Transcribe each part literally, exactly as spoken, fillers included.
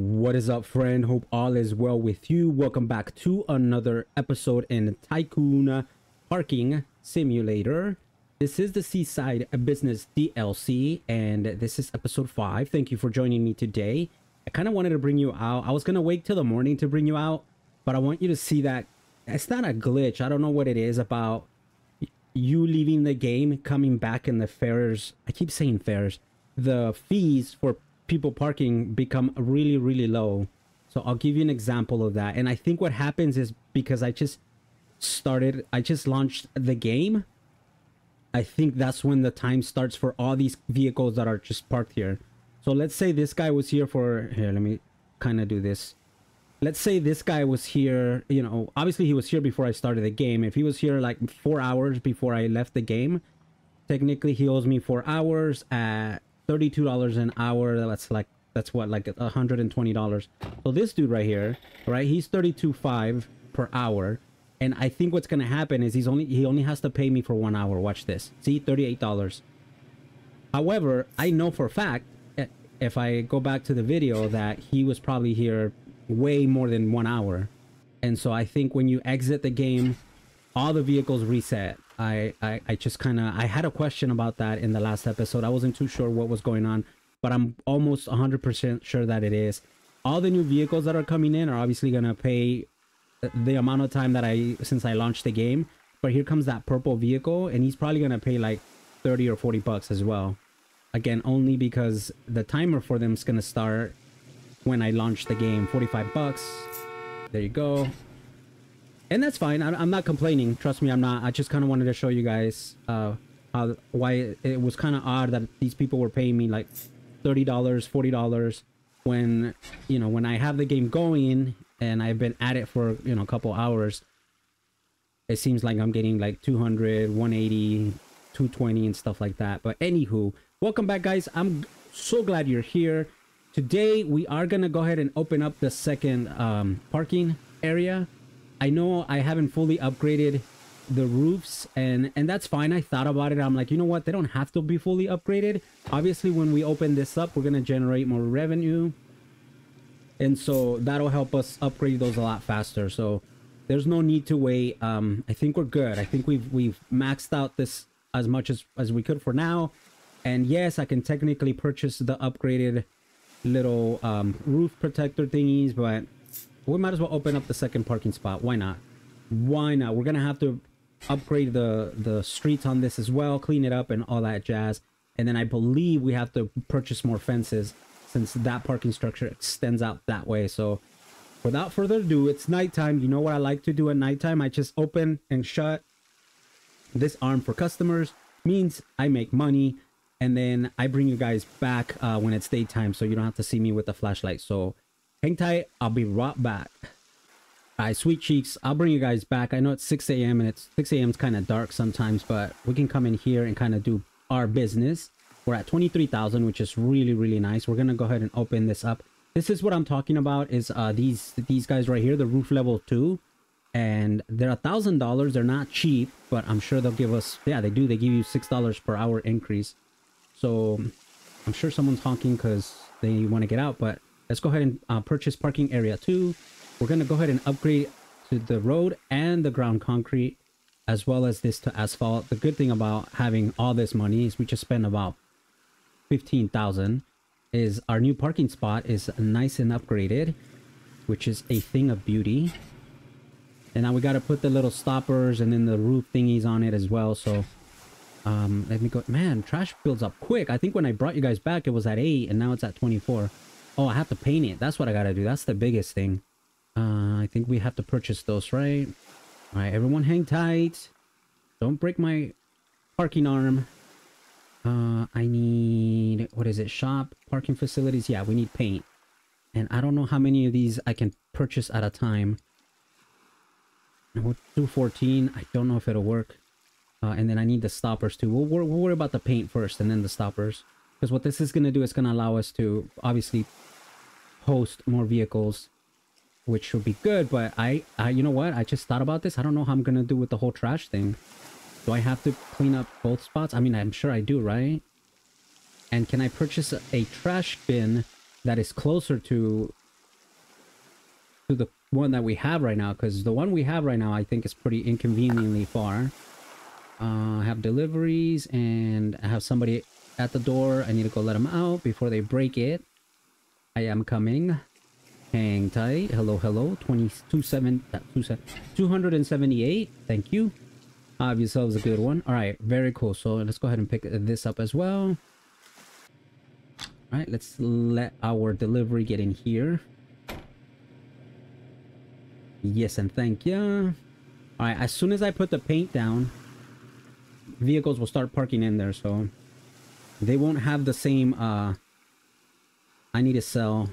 What is up, friend? Hope all is well with you. Welcome back to another episode in Tycoon Parking Simulator. This is the Seaside Business D L C, and this is episode five. Thank you for joining me today. I kind of wanted to bring you out. I was going to wait till the morning to bring you out, but I want you to see that it's not a glitch. I don't know what it is about you leaving the game, coming back, and the fares. I keep saying fares. The fees for people parking become really really low. So I'll give you an example of that. And I think what happens is because I just started I just launched the game, I think that's when the time starts for all these vehicles that are just parked here. So let's say this guy was here for here let me kind of do this let's say this guy was here, you know, obviously he was here before I started the game. If he was here like four hours before I left the game, technically he owes me four hours at thirty-two dollars an hour. That's like, that's what, like one hundred twenty dollars. So this dude right here, right, he's thirty-two dollars and five cents per hour. And I think what's going to happen is he's only, he only has to pay me for one hour. Watch this. See, thirty-eight dollars. However, I know for a fact, if I go back to the video, that he was probably here way more than one hour. And so I think when you exit the game, all the vehicles reset. I, I, I just kind of, I had a question about that in the last episode. I wasn't too sure what was going on, but I'm almost one hundred percent sure that it is. All the new vehicles that are coming in are obviously going to pay the amount of time that I, since I launched the game. But here comes that purple vehicle, and he's probably going to pay like thirty or forty bucks as well. Again, only because the timer for them is going to start when I launch the game. forty-five bucks. There you go. And that's fine. I'm not complaining. Trust me, I'm not. I just kind of wanted to show you guys uh, how, why it was kind of odd that these people were paying me like thirty dollars, forty dollars when, you know, when I have the game going and I've been at it for, you know, a couple hours. It seems like I'm getting like two hundred, one eighty, two twenty and stuff like that. But anywho, welcome back, guys. I'm so glad you're here. Today, we are going to go ahead and open up the second um, parking area. I know I haven't fully upgraded the roofs, and and that's fine. I thought about it. I'm like, you know what? They don't have to be fully upgraded. Obviously, when we open this up, we're going to generate more revenue. And so that'll help us upgrade those a lot faster. So there's no need to wait. Um, I think we're good. I think we've we've maxed out this as much as, as we could for now. And yes, I can technically purchase the upgraded little um, roof protector thingies, but we might as well open up the second parking spot. Why not? Why not? We're gonna have to upgrade the the streets on this as well, clean it up and all that jazz. And then I believe we have to purchase more fences since that parking structure extends out that way. So without further ado, it's nighttime. You know what I like to do at nighttime? I just open and shut this arm for customers. Means I make money, and then I bring you guys back uh, when it's daytime, so you don't have to see me with the flashlight. So hang tight, I'll be right back. All right, sweet cheeks, I'll bring you guys back. I know it's six A M and it's six A M is kind of dark sometimes, but we can come in here and kind of do our business. We're at twenty-three thousand, which is really, really nice. We're going to go ahead and open this up. This is what I'm talking about, is uh, these these guys right here, the roof level two. And they're one thousand dollars. They're not cheap, but I'm sure they'll give us, yeah, they do. They give you six dollars per hour increase. So I'm sure someone's honking because they want to get out, but let's go ahead and uh, purchase parking area two. We're going to go ahead and upgrade to the road and the ground concrete, as well as this to asphalt. The good thing about having all this money is we just spent about fifteen thousand dollars. Is our new parking spot is nice and upgraded, which is a thing of beauty. And now we got to put the little stoppers and then the roof thingies on it as well. So um, let me go. Man, trash builds up quick. I think when I brought you guys back, it was at eight and now it's at twenty-four. Oh, I have to paint it. That's what I gotta do. That's the biggest thing. Uh, I think we have to purchase those, right? All right, everyone hang tight. Don't break my parking arm. Uh, I need... What is it? Shop? Parking facilities? Yeah, we need paint. And I don't know how many of these I can purchase at a time. We'll do fourteen. I don't know if it'll work. Uh, and then I need the stoppers too. We'll, we'll worry about the paint first and then the stoppers. Because what this is going to do is going to allow us to obviously host more vehicles, which should be good. But I, I, you know what? I just thought about this. I don't know how I'm going to do with the whole trash thing. Do I have to clean up both spots? I mean, I'm sure I do, right? And can I purchase a, a trash bin that is closer to to the one that we have right now, because the one we have right now I think is pretty inconveniently far. Uh, I have deliveries and I have somebody at the door. I need to go let them out before they break it. I am coming. Hang tight. Hello, hello. two seventy-eight. Thank you. Have yourselves a good one. All right, very cool. So let's go ahead and pick this up as well. All right, let's let our delivery get in here. Yes, and thank you. All right, as soon as I put the paint down, vehicles will start parking in there, so they won't have the same. Uh, I need to sell.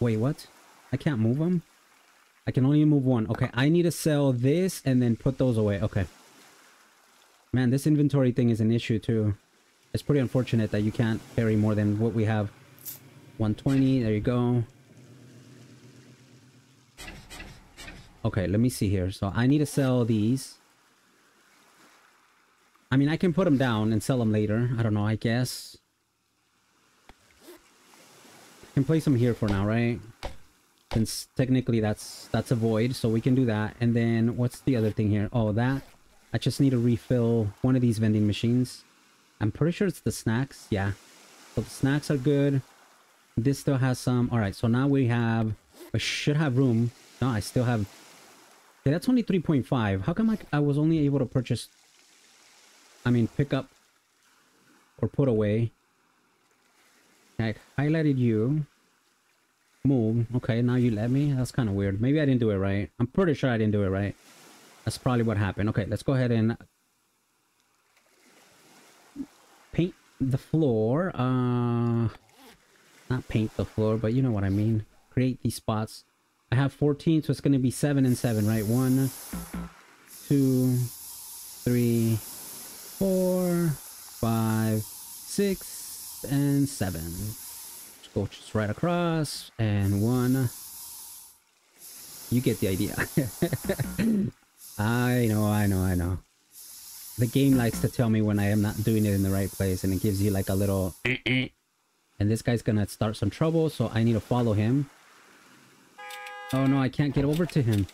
Wait, what? I can't move them. I can only move one. Okay, I need to sell this and then put those away. Okay. Man, this inventory thing is an issue too. It's pretty unfortunate that you can't carry more than what we have. one twenty, there you go. Okay, let me see here. So I need to sell these. I mean, I can put them down and sell them later. I don't know, I guess. I can place them here for now, right? Since technically that's that's a void, so we can do that. And then what's the other thing here? Oh, that. I just need to refill one of these vending machines. I'm pretty sure it's the snacks. Yeah, so the snacks are good. This still has some. All right, so now we have, I should have room. No, I still have. Okay, that's only three point five. How come I, I was only able to purchase, I mean pick up or put away? I highlighted you. Move. Okay, now you let me. That's kind of weird. Maybe I didn't do it right. I'm pretty sure I didn't do it right. That's probably what happened. Okay, let's go ahead and paint the floor. Uh, not paint the floor, but you know what I mean. Create these spots. I have fourteen, so it's going to be seven and seven, right? one, two, three, four, five, six, and seven. Go just right across and one. You get the idea. I know, I know, I know. The game likes to tell me when I am not doing it in the right place, and it gives you like a little. And this guy's gonna start some trouble, so I need to follow him. Oh no, I can't get over to him.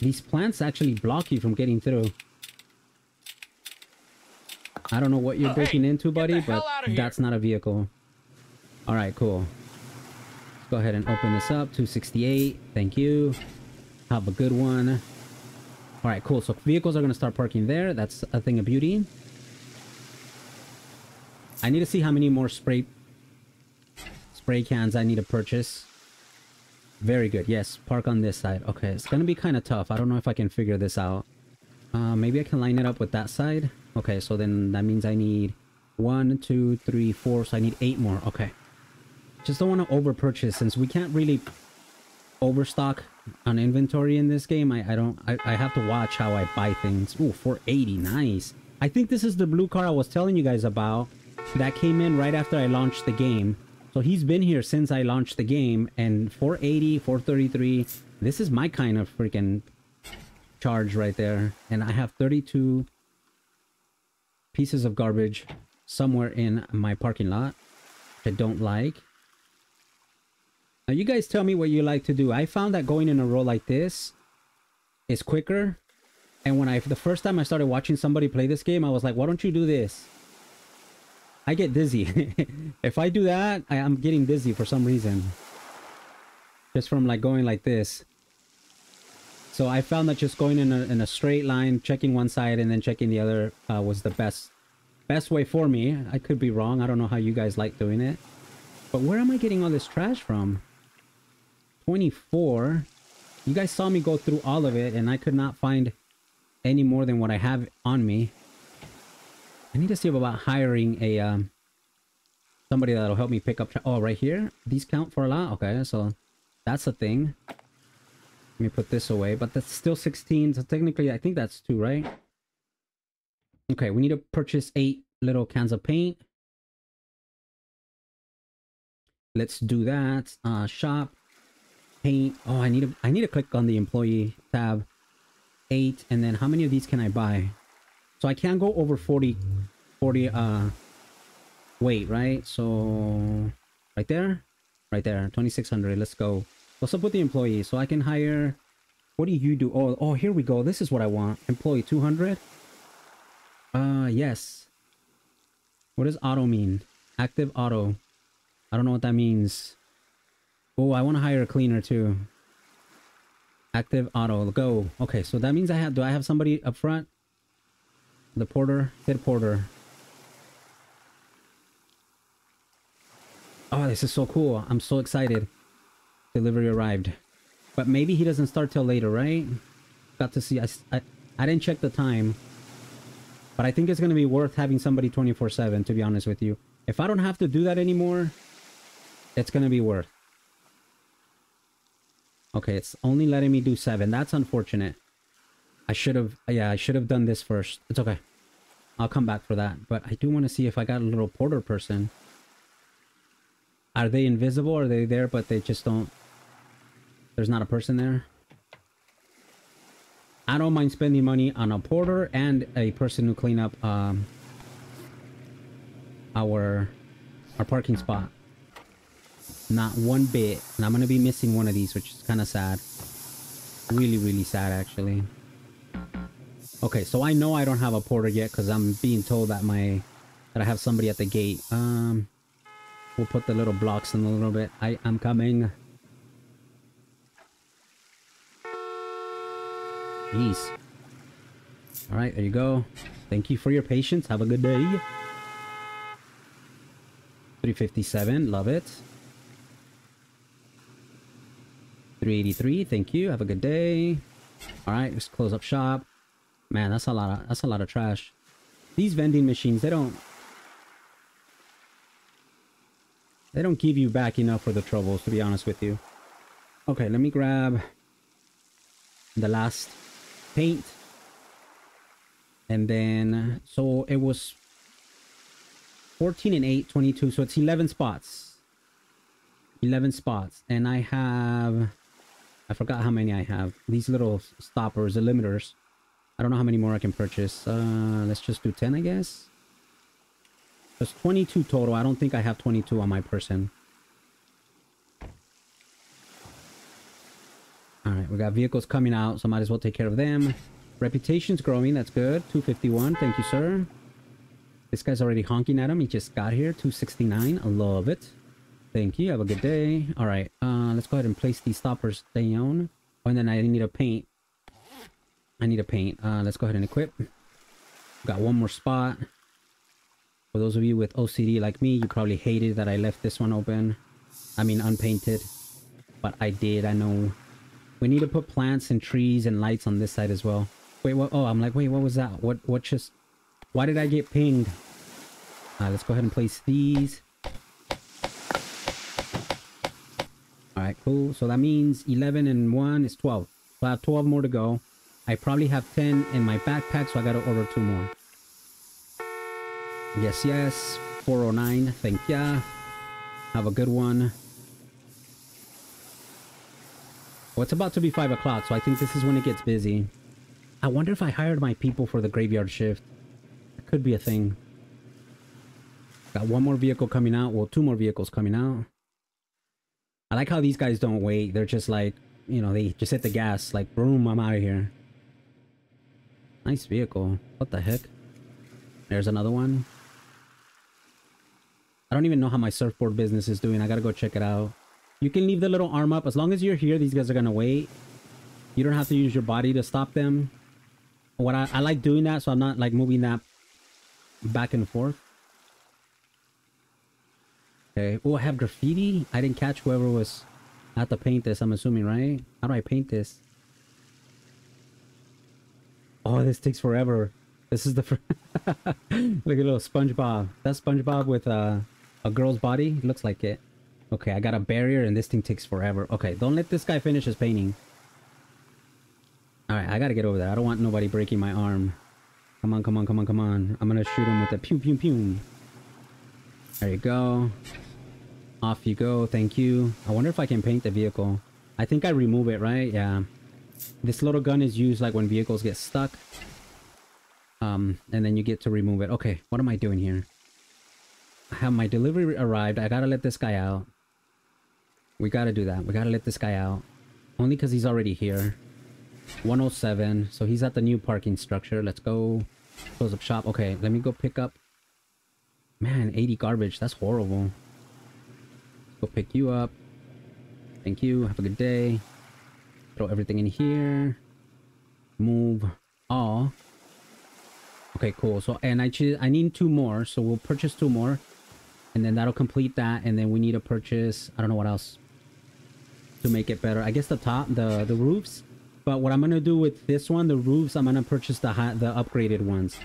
These plants actually block you from getting through. I don't know what you're oh, breaking hey, into, buddy, but that's not a vehicle. All right, cool. Let's go ahead and open this up. two sixty-eight. Thank you. Have a good one. All right, cool. So vehicles are going to start parking there. That's a thing of beauty. I need to see how many more spray spray cans I need to purchase. Very good. Yes, park on this side. Okay, it's going to be kind of tough. I don't know if I can figure this out. Uh, maybe I can line it up with that side. Okay, so then that means I need one, two, three, four. So I need eight more. Okay. Just don't want to over purchase since we can't really overstock on inventory in this game. I, I don't, I, I have to watch how I buy things. Ooh, four eighty. Nice. I think this is the blue car I was telling you guys about that came in right after I launched the game. So he's been here since I launched the game, and four eighty, four thirty-three. This is my kind of freaking charge right there. And I have thirty-two pieces of garbage somewhere in my parking lot, which I don't like. Now you guys tell me what you like to do. I found that going in a row like this is quicker. And when I, the first time I started watching somebody play this game, I was like, why don't you do this? I get dizzy. If I do that, I, I'm getting dizzy for some reason. Just from like going like this. So I found that just going in a, in a straight line, checking one side and then checking the other uh, was the best, best way for me. I could be wrong. I don't know how you guys like doing it. But where am I getting all this trash from? twenty-four. You guys saw me go through all of it and I could not find any more than what I have on me. I need to see about hiring a um somebody that'll help me pick up tra oh right here. These count for a lot. Okay, so that's a thing. Let me put this away, but that's still sixteen, so technically I think that's two, right? Okay, we need to purchase eight little cans of paint. Let's do that. Uh, shop, paint. Oh, I need to, I need to click on the employee tab. Eight, and then how many of these can I buy? So I can't go over forty, forty, uh, weight, right? So right there, right there, twenty-six hundred. Let's go. What's up with the employee? So I can hire... What do you do? Oh, oh, here we go. This is what I want. Employee two hundred. Uh, yes. What does auto mean? Active auto. I don't know what that means. Oh, I want to hire a cleaner too. Active auto. Go. Okay, so that means I have... Do I have somebody up front? The porter. Head porter. Oh, this is so cool. I'm so excited. Delivery arrived. But maybe he doesn't start till later, right? Got to see. I, I, I didn't check the time. But I think it's going to be worth having somebody twenty-four seven, to be honest with you. If I don't have to do that anymore, it's going to be worth. Okay, it's only letting me do seven. That's unfortunate. I should have, yeah, I should have done this first. It's okay. I'll come back for that. But I do want to see if I got a little porter person. Are they invisible? Are they there, but they just don't... There's not a person there? I don't mind spending money on a porter and a person who clean up um, our, our parking spot. Not one bit. And I'm going to be missing one of these, which is kind of sad. Really, really sad, actually. Okay, so I know I don't have a porter yet because I'm being told that my... That I have somebody at the gate. Um... We'll put the little blocks in a little bit. I am coming. Jeez. Alright, there you go. Thank you for your patience. Have a good day. three fifty-seven. Love it. three eighty-three. Thank you. Have a good day. Alright, let's close up shop. Man, that's a lot of, that's a lot of trash. These vending machines, they don't... They don't give you back enough for the troubles, to be honest with you. Okay, let me grab the last paint. And then, so it was fourteen and eight, twenty-two. So it's eleven spots. eleven spots. And I have, I forgot how many I have. These little stoppers, the limiters. I don't know how many more I can purchase. Uh, let's just do ten, I guess. There's twenty-two total. I don't think I have twenty-two on my person. Alright, we got vehicles coming out, so might as well take care of them. Reputation's growing, that's good. two fifty-one, thank you, sir. This guy's already honking at him. He just got here. two sixty-nine, I love it. Thank you, have a good day. Alright, uh, let's go ahead and place these stoppers down. Oh, and then I need a paint. I need a paint. Uh, let's go ahead and equip. Got one more spot. For those of you with O C D like me, you probably hated that I left this one open. I mean, unpainted. But I did, I know. We need to put plants and trees and lights on this side as well. Wait, what? Oh, I'm like, wait, what was that? What What just... Why did I get pinged? Uh, let's go ahead and place these. Alright, cool. So that means eleven and one is twelve. So I have twelve more to go. I probably have ten in my backpack, so I gotta order two more. Yes, yes. four oh nine. Thank ya. Have a good one. Well, it's about to be five o'clock, so I think this is when it gets busy. I wonder if I hired my people for the graveyard shift. It could be a thing. Got one more vehicle coming out. Well, two more vehicles coming out. I like how these guys don't wait. They're just like, you know, they just hit the gas. Like, boom, I'm out of here. Nice vehicle. What the heck? There's another one. I don't even know how my surfboard business is doing. I gotta go check it out. You can leave the little arm up. As long as you're here, these guys are gonna wait. You don't have to use your body to stop them. What I, I like doing that, so I'm not like moving that back and forth. Okay. Oh, I have graffiti? I didn't catch whoever was... I have to paint this, I'm assuming, right? How do I paint this? Oh, this takes forever. This is the first... Look at little SpongeBob. That's SpongeBob with uh, a girl's body. Looks like it. Okay, I got a barrier and this thing takes forever. Okay, don't let this guy finish his painting. Alright, I gotta get over there. I don't want nobody breaking my arm. Come on, come on, come on, come on. I'm gonna shoot him with a pew, pew, pew. There you go. Off you go. Thank you. I wonder if I can paint the vehicle. I think I remove it, right? Yeah. This little gun is used like when vehicles get stuck. Um, and then you get to remove it. Okay, what am I doing here? I have my delivery arrived. I gotta let this guy out. We gotta do that. We gotta let this guy out. Only because he's already here. one oh seven. So he's at the new parking structure. Let's go. Close up shop. Okay, let me go pick up. Man, eighty garbage. That's horrible. Go pick you up. Thank you. Have a good day. Throw everything in here. Move all. Okay, cool. So, and I choose, I need two more. So we'll purchase two more. And then that'll complete that. And then we need to purchase, I don't know what else to make it better. I guess the top, the, the roofs. But what I'm going to do with this one, the roofs, I'm going to purchase the high, the upgraded ones.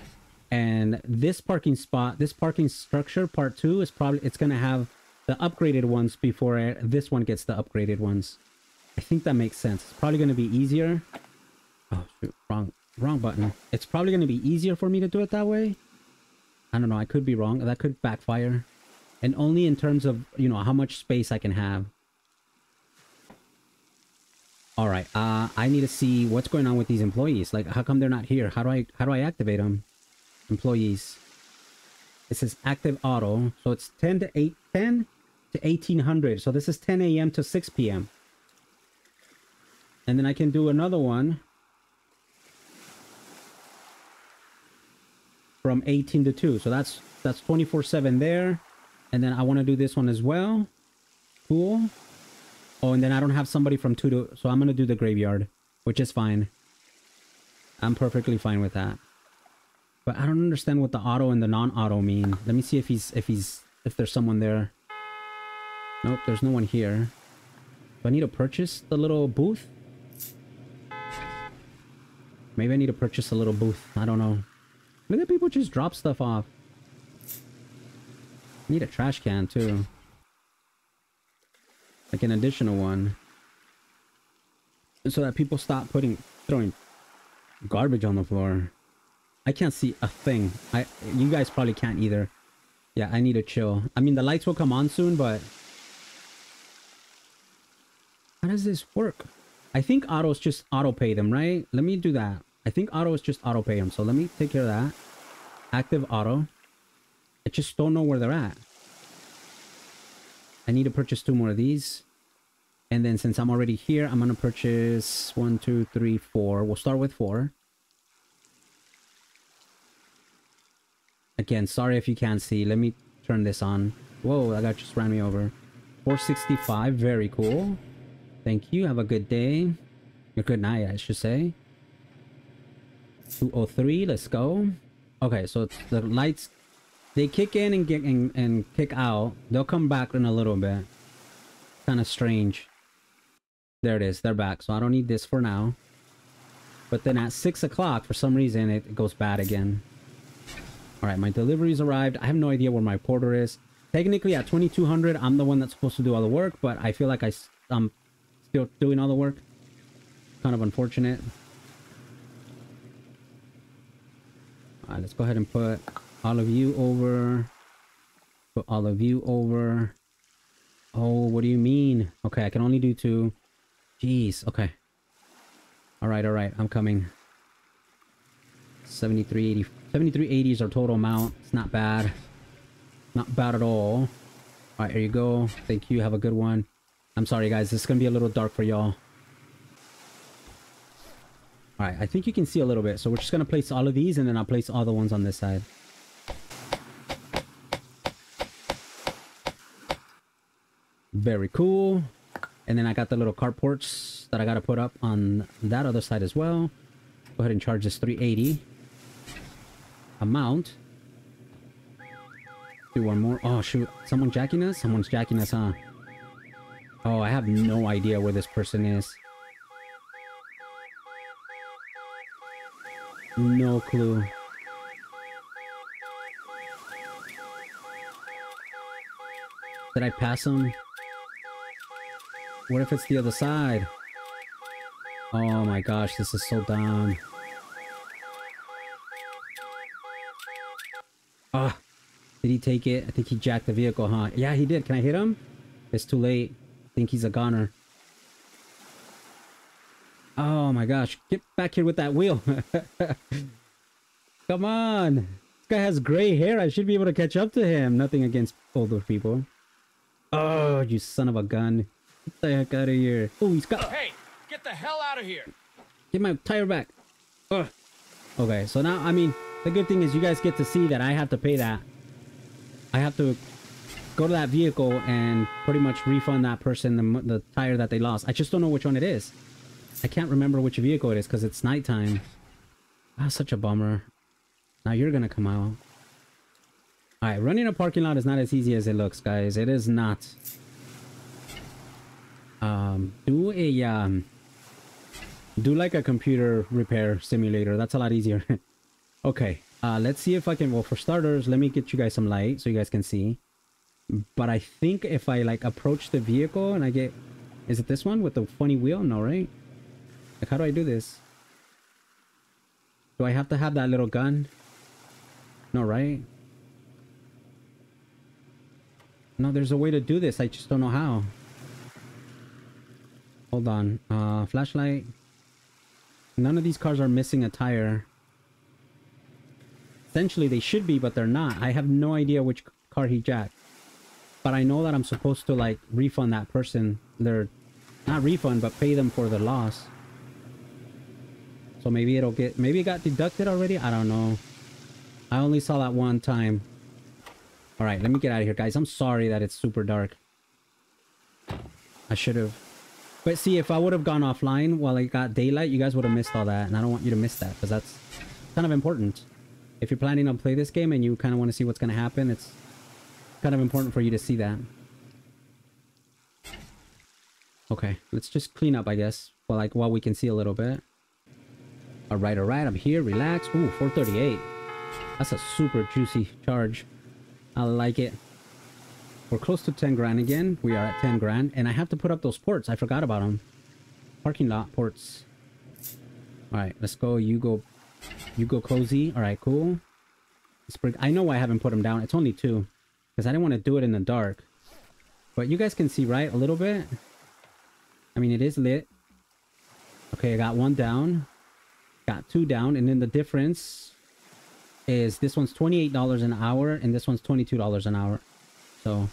And this parking spot, this parking structure, part two, is probably, it's going to have the upgraded ones before I, this one gets the upgraded ones. I think that makes sense. It's probably going to be easier. Oh, shoot. Wrong, wrong button. It's probably going to be easier for me to do it that way. I don't know. I could be wrong. That could backfire. And only in terms of, you know, how much space I can have. All right. Uh, I need to see what's going on with these employees. Like, how come they're not here? How do I, how do I activate them? Employees. It says active auto. So it's ten to eight, ten to eighteen hundred. So this is ten A M to six P M And then I can do another one from eighteen to two. So that's, that's twenty-four seven there. And then I want to do this one as well. Cool. Oh, and then I don't have somebody from two to, so I'm going to do the graveyard, which is fine. I'm perfectly fine with that. But I don't understand what the auto and the non-auto mean. Let me see if he's, if he's, if there's someone there. Nope, there's no one here. Do I need to purchase the little booth? Maybe I need to purchase a little booth. I don't know. Look at people just drop stuff off. I need a trash can too. Like an additional one. So that people stop putting, throwing garbage on the floor. I can't see a thing. I, you guys probably can't either. Yeah, I need to chill. I mean, the lights will come on soon, but... how does this work? I think autos just auto-pay them, right? Let me do that. I think autos just auto-pay them. So let me take care of that. Active auto. I just don't know where they're at. I need to purchase two more of these. And then since I'm already here, I'm going to purchase one, two, three, four. We'll start with four. Again, sorry if you can't see. Let me turn this on. Whoa, that guy just ran me over. four sixty-five. Very cool. Thank you. Have a good day. Or good night, I should say. two oh three. Let's go. Okay, so it's the lights. They kick in and, get, and, and kick out. They'll come back in a little bit. Kind of strange. There it is. They're back. So I don't need this for now. But then at six o'clock, for some reason, it, it goes bad again. All right, my delivery's arrived. I have no idea where my porter is. Technically, at twenty-two hundred, I'm the one that's supposed to do all the work. But I feel like I... Um, still doing all the work. Kind of unfortunate. All right, let's go ahead and put all of you over. Put all of you over. Oh, what do you mean? Okay, I can only do two. Jeez, okay. All right, all right, I'm coming. seventy-three eighty. seventy-three eighty is our total amount. It's not bad. Not bad at all. All right, here you go. Thank you. Have a good one. I'm sorry, guys. This is going to be a little dark for y'all. Alright, I think you can see a little bit. So we're just going to place all of these, and then I'll place all the ones on this side. Very cool. And then I got the little carports that I got to put up on that other side as well. Go ahead and charge this three eighty. Amount. Do one more. Oh, shoot. Someone jacking us? Someone's jacking us, huh? Oh, I have no idea where this person is. No clue. Did I pass him? What if it's the other side? Oh my gosh, this is so dumb. Ah, did he take it? I think he jacked the vehicle, huh? Yeah, he did. Can I hit him? It's too late. I think he's a goner. Oh my gosh. Get back here with that wheel. Come on. This guy has gray hair. I should be able to catch up to him. Nothing against older people. Oh, you son of a gun. Get the heck out of here. Oh, he's got... Hey, get the hell out of here. Get my tire back. Ugh. Okay, so now, I mean, the good thing is you guys get to see that I have to pay that. I have to go to that vehicle and pretty much refund that person the, the tire that they lost. I just don't know which one it is. I can't remember which vehicle it is because it's nighttime. That's such a bummer. Now you're going to come out. All right, running a parking lot is not as easy as it looks, guys. It is not. Um, do a... Um, do like a computer repair simulator. That's a lot easier. Okay, uh, let's see if I can... Well, for starters, let me get you guys some light so you guys can see. But I think if I, like, approach the vehicle and I get... Is it this one with the funny wheel? No, right? Like, how do I do this? Do I have to have that little gun? No, right? No, there's a way to do this. I just don't know how. Hold on. Uh, flashlight. None of these cars are missing a tire. Essentially, they should be, but they're not. I have no idea which car he jacked. But I know that I'm supposed to, like, refund that person. They're not refund, but pay them for the loss. So maybe it'll get... Maybe it got deducted already? I don't know. I only saw that one time. Alright, let me get out of here, guys. I'm sorry that it's super dark. I should have... But see, if I would have gone offline while it got daylight, you guys would have missed all that. And I don't want you to miss that, because that's kind of important. If you're planning on play this game and you kind of want to see what's going to happen, it's kind of important for you to see that. Okay, let's just clean up, I guess. Well, like, while we can see a little bit. Alright, alright, I'm here, relax. Ooh, four thirty-eight. That's a super juicy charge. I like it. We're close to ten grand again. We are at ten grand. And I have to put up those ports. I forgot about them. Parking lot ports. Alright, let's go. You go. You go cozy. Alright, cool. Let's bring, I know I haven't put them down. It's only two. Because I didn't want to do it in the dark. But you guys can see, right? A little bit. I mean, it is lit. Okay, I got one down. Got two down, and then the difference is this one's twenty-eight dollars an hour and this one's twenty-two dollars an hour. So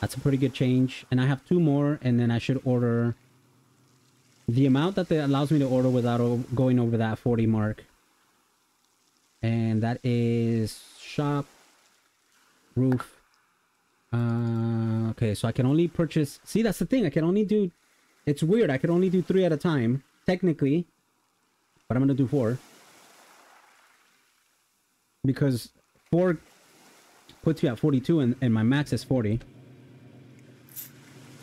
that's a pretty good change. And I have two more, and then I should order the amount that that allows me to order without going over that forty mark. And that is shop, roof. Uh, okay, so I can only purchase... See, that's the thing. I can only do... It's weird. I can only do three at a time, technically. But I'm gonna do four because four puts you at forty-two and, and my max is forty,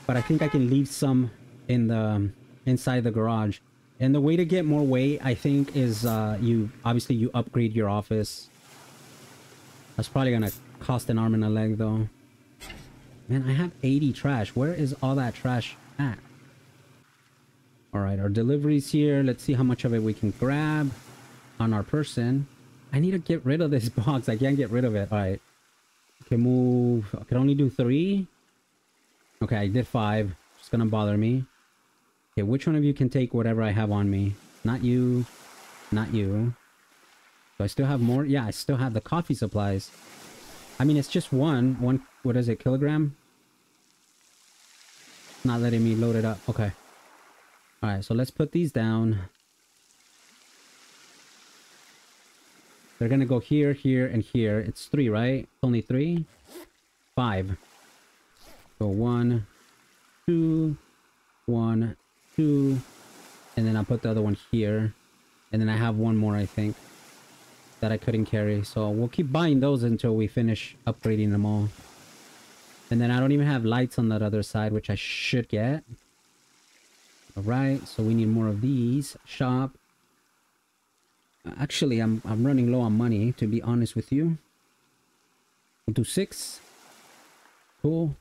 but I think I can leave some in the um, inside the garage. And the way to get more weight, I think, is uh, you obviously you upgrade your office. That's probably gonna cost an arm and a leg though. Man, I have eighty trash. Where is all that trash at? All right, our delivery's here. Let's see how much of it we can grab on our person. I need to get rid of this box. I can't get rid of it. All right. Can move. I can only do three. Okay, I did five. It's going to bother me. Okay, which one of you can take whatever I have on me? Not you. Not you. Do I still have more? Yeah, I still have the coffee supplies. I mean, it's just one. One, what is it, kilogram? Not letting me load it up. Okay. Alright, so let's put these down. They're gonna go here, here, and here. It's three, right? It's only three? Five. So one, two, one, two, and then I'll put the other one here. And then I have one more, I think, that I couldn't carry. So we'll keep buying those until we finish upgrading them all. And then I don't even have lights on that other side, which I should get. Alright, so we need more of these. Shop. Actually, I'm, I'm running low on money, to be honest with you. We'll do six. Cool.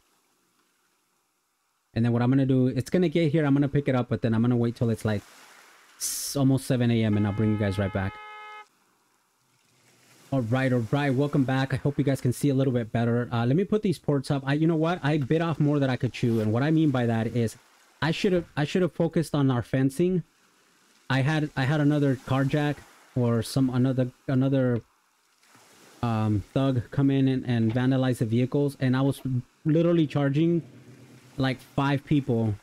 And then what I'm going to do, it's going to get here. I'm going to pick it up, but then I'm going to wait till it's like almost seven A M and I'll bring you guys right back. Alright, alright. Welcome back. I hope you guys can see a little bit better. Uh, let me put these ports up. I, you know what? I bit off more than I could chew. And what I mean by that is... I should have I should have focused on our fencing. I had I had another carjack or some another another um, thug come in and, and vandalize the vehicles, and I was literally charging like five people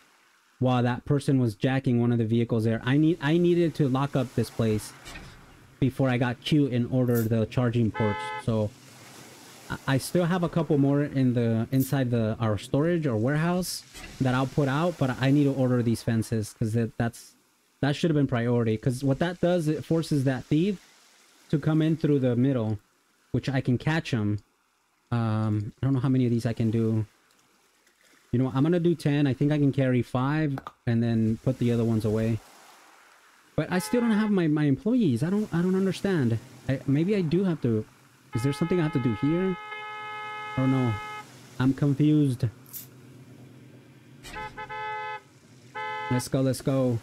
Wow, that person was jacking one of the vehicles there. I need I needed to lock up this place before I got cute and ordered the charging ports. So I still have a couple more in the inside the our storage or warehouse that I'll put out, but I need to order these fences because that, that's that should have been priority. Because what that does, it forces that thief to come in through the middle, which I can catch him. Um, I don't know how many of these I can do. You know, I'm gonna do ten. I think I can carry five and then put the other ones away. But I still don't have my, my employees. I don't I don't understand. I, maybe I do have to. Is there something I have to do here? I don't know. I'm confused. Let's go. Let's go.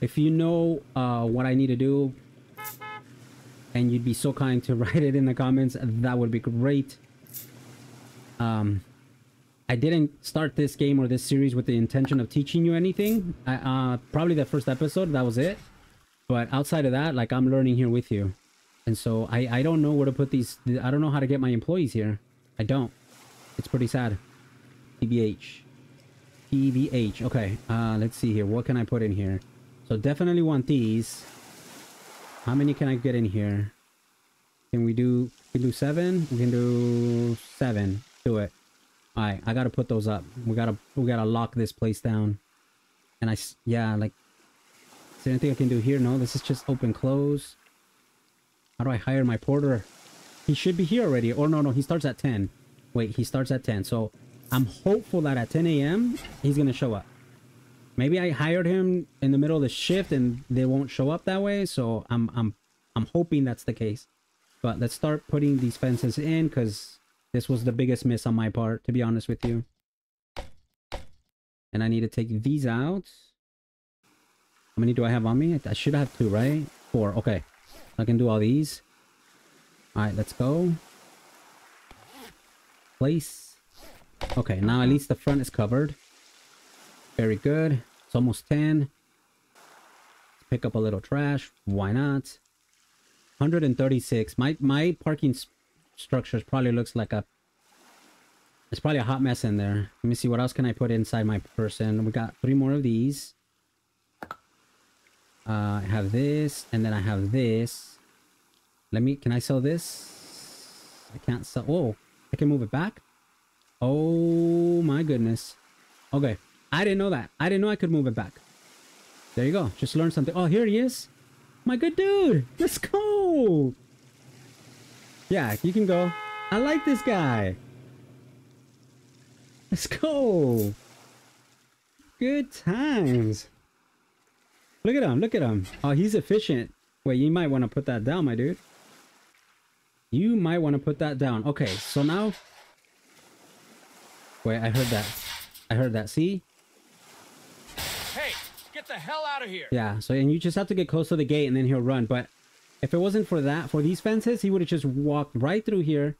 If you know uh, what I need to do, and you'd be so kind to write it in the comments, that would be great. Um. I didn't start this game or this series with the intention of teaching you anything. I, uh, probably the first episode, that was it. But outside of that, like, I'm learning here with you. And so I, I don't know where to put these. I don't know how to get my employees here. I don't. It's pretty sad. T B H. T B H. Okay. Uh, let's see here. What can I put in here? So definitely want these. How many can I get in here? Can we do, we do seven? We can do seven. Do it. All right, I gotta put those up. We gotta, we gotta lock this place down. And I, yeah, like, is there anything I can do here? No, this is just open, close. How do I hire my porter? He should be here already. Or no, no, he starts at ten. Wait, he starts at ten. So I'm hopeful that at ten A M he's gonna show up. Maybe I hired him in the middle of the shift and they won't show up that way. So I'm, I'm, I'm hoping that's the case. But let's start putting these fences in, because this was the biggest miss on my part, to be honest with you. And I need to take these out. How many do I have on me? I should have two, right? Four. Okay. I can do all these. All right, let's go. Place. Okay, now at least the front is covered. Very good. It's almost ten. Let's pick up a little trash. Why not? one hundred thirty-six. My, my parking space structures probably looks like a it's probably a hot mess in there. Let me see, what else can I put inside my person? We got three more of these. uh I have this, and then I have this. Let me, can I sell this? I can't sell. Oh, I can move it back. Oh my goodness. Okay, I didn't know that. I didn't know I could move it back. There you go, just learn something. Oh, here he is, my good dude. Let's go. Yeah, you can go. I like this guy. Let's go. Good times. Look at him. Look at him. Oh, he's efficient. Wait, you might want to put that down, my dude. You might want to put that down. Okay, so now... Wait, I heard that. I heard that. See? Hey, get the hell out of here. Yeah, so and you just have to get close to the gate and then he'll run, but... If it wasn't for that, for these fences, he would have just walked right through here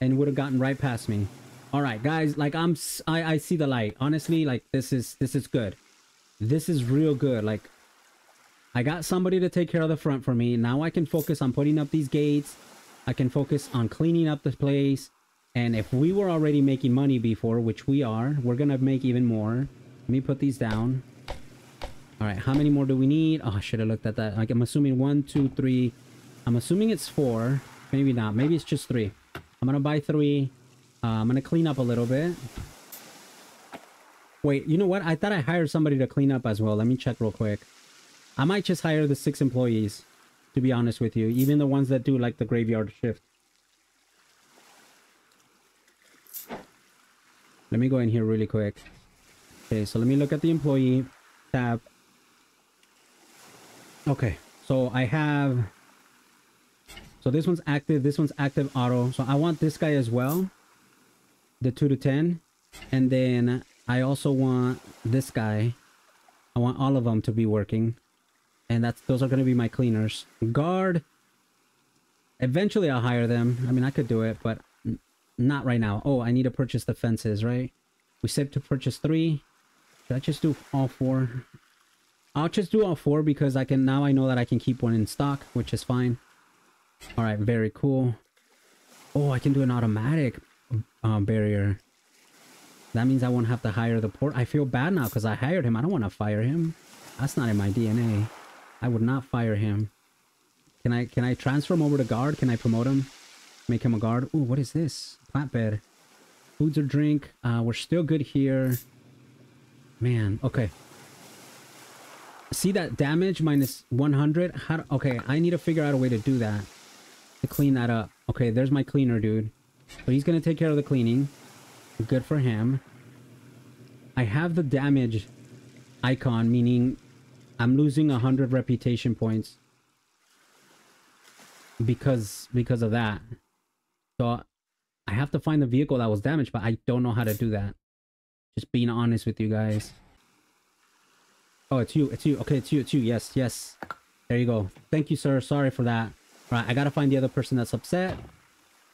and would have gotten right past me. All right, guys, like I'm, I, I see the light. Honestly, like this is, this is good. This is real good. Like I got somebody to take care of the front for me. Now I can focus on putting up these gates. I can focus on cleaning up the place. And if we were already making money before, which we are, we're going to make even more. Let me put these down. All right, how many more do we need? Oh, I should have looked at that. Like, I'm assuming one, two, three. I'm assuming it's four. Maybe not. Maybe it's just three. I'm going to buy three. Uh, I'm going to clean up a little bit. Wait, you know what? I thought I hired somebody to clean up as well. Let me check real quick. I might just hire the six employees, to be honest with you. Even the ones that do, like, the graveyard shift. Let me go in here really quick. Okay, so let me look at the employee tab. Okay, so I have, so this one's active, this one's active auto, so I want this guy as well, the two to ten, and then I also want this guy. I want all of them to be working, and that's, those are going to be my cleaners. Guard, eventually I'll hire them. I mean, I could do it, but not right now. Oh, I need to purchase the fences, right? We said to purchase three. Should I just do all four? I'll just do all four because I can, now I know that I can keep one in stock, which is fine. All right, very cool. Oh, I can do an automatic uh, barrier. That means I won't have to hire the port. I feel bad now because I hired him. I don't want to fire him. That's not in my D N A. I would not fire him. Can I can I transfer him over to guard? Can I promote him? Make him a guard? Ooh, what is this? Flatbed. Foods or drink. Uh, we're still good here. Man, okay. See that damage minus one hundred? How, okay, I need to figure out a way to do that. To clean that up. Okay, there's my cleaner, dude. So he's going to take care of the cleaning. Good for him. I have the damage icon, meaning I'm losing one hundred reputation points. Because, because of that. So I have to find the vehicle that was damaged, but I don't know how to do that. Just being honest with you guys. Oh, it's you. It's you. Okay, it's you. It's you. Yes, yes. There you go. Thank you, sir. Sorry for that. All right, I got to find the other person that's upset.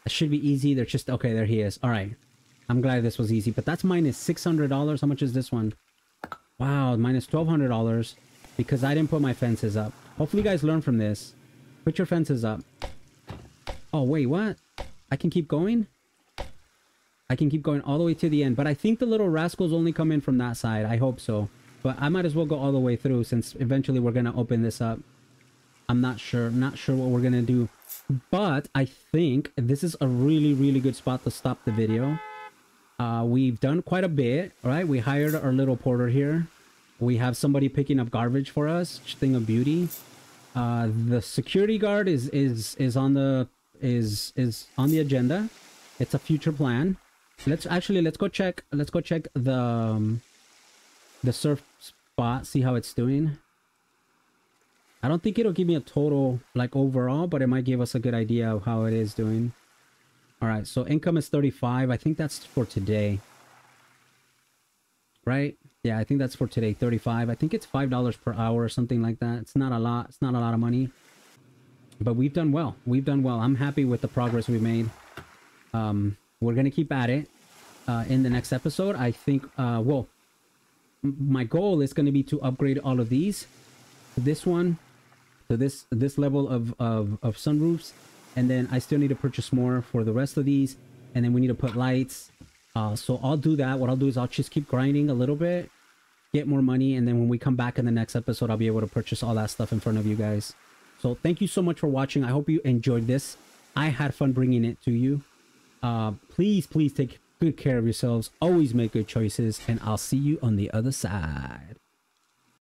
That should be easy. They're just... Okay, there he is. All right. I'm glad this was easy, but that's minus six hundred dollars. How much is this one? Wow, minus twelve hundred dollars because I didn't put my fences up. Hopefully you guys learn from this. Put your fences up. Oh, wait, what? I can keep going? I can keep going all the way to the end, but I think the little rascals only come in from that side. I hope so. But I might as well go all the way through since eventually we're going to open this up. I'm not sure. I'm not sure what we're going to do. But I think this is a really, really good spot to stop the video. Uh, we've done quite a bit, right? We hired our little porter here. We have somebody picking up garbage for us. Thing of beauty. Uh, the security guard is is is on the is is on the agenda. It's a future plan. Let's actually let's go check. Let's go check the um, the surf spot. See how it's doing. I don't think it'll give me a total like overall, but it might give us a good idea of how it is doing. All right, so income is thirty-five. I think that's for today, right? Yeah, I think that's for today, thirty-five. I think it's five dollars per hour or something like that. It's not a lot. It's not a lot of money, but we've done well. We've done well. I'm happy with the progress we made. Um, we're going to keep at it uh, in the next episode. I think, uh, well, my goal is going to be to upgrade all of these. This one to this this level of, of, of sunroofs. And then I still need to purchase more for the rest of these. And then we need to put lights. Uh, so I'll do that. What I'll do is I'll just keep grinding a little bit. Get more money. And then when we come back in the next episode, I'll be able to purchase all that stuff in front of you guys. So thank you so much for watching. I hope you enjoyed this. I had fun bringing it to you. Uh, please, please take good care of yourselves. Always make good choices. And I'll see you on the other side.